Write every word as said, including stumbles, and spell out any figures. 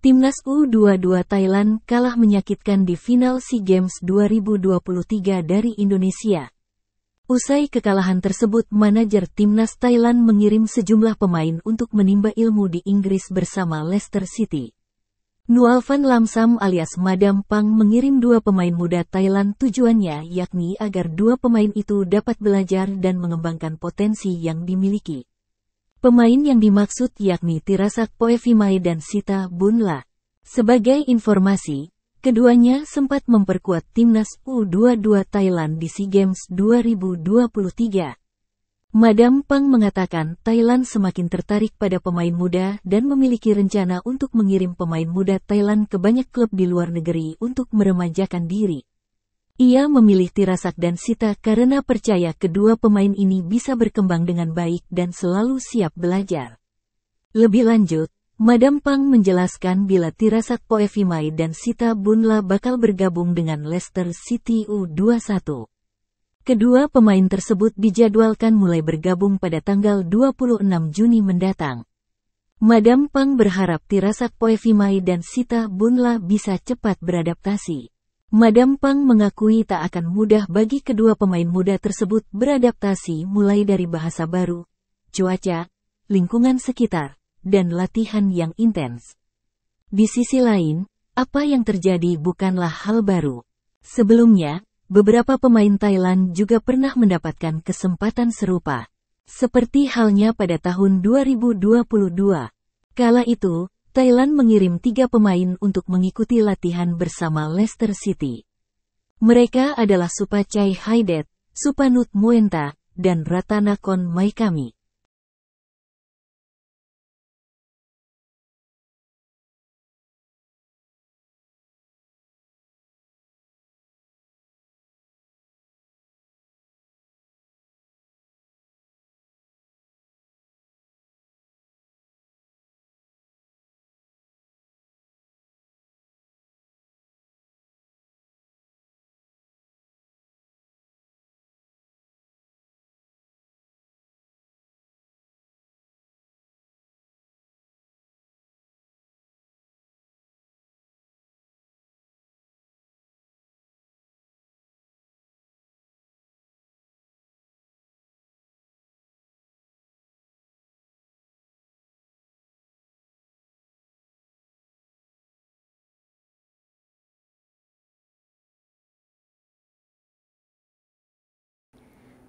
Timnas U dua puluh dua Thailand kalah menyakitkan di final SEA Games dua ribu dua puluh tiga dari Indonesia. Usai kekalahan tersebut, manajer Timnas Thailand mengirim sejumlah pemain untuk menimba ilmu di Inggris bersama Leicester City. Nualphan Lamsam alias Madam Pang mengirim dua pemain muda Thailand, tujuannya yakni agar dua pemain itu dapat belajar dan mengembangkan potensi yang dimiliki. Pemain yang dimaksud yakni Teerasak Poeiphimai dan Sittha Boonlha. Sebagai informasi, keduanya sempat memperkuat Timnas U dua puluh dua Thailand di SEA Games dua ribu dua puluh tiga. Madam Pang mengatakan Thailand semakin tertarik pada pemain muda dan memiliki rencana untuk mengirim pemain muda Thailand ke banyak klub di luar negeri untuk meremajakan diri. Ia memilih Teerasak dan Sittha karena percaya kedua pemain ini bisa berkembang dengan baik dan selalu siap belajar. Lebih lanjut, Madam Pang menjelaskan bila Teerasak Poeiphimai dan Sittha Boonlha bakal bergabung dengan Leicester City U dua puluh satu. Kedua pemain tersebut dijadwalkan mulai bergabung pada tanggal dua puluh enam Juni mendatang. Madam Pang berharap Teerasak Poeiphimai dan Sittha Boonlha bisa cepat beradaptasi. Madam Pang mengakui tak akan mudah bagi kedua pemain muda tersebut beradaptasi mulai dari bahasa baru, cuaca, lingkungan sekitar, dan latihan yang intens. Di sisi lain, apa yang terjadi bukanlah hal baru. Sebelumnya, beberapa pemain Thailand juga pernah mendapatkan kesempatan serupa, seperti halnya pada tahun dua ribu dua puluh dua. Kala itu, Thailand mengirim tiga pemain untuk mengikuti latihan bersama Leicester City. Mereka adalah Supachai Haidet, Supanut Muenta, dan Ratanakorn Maikami.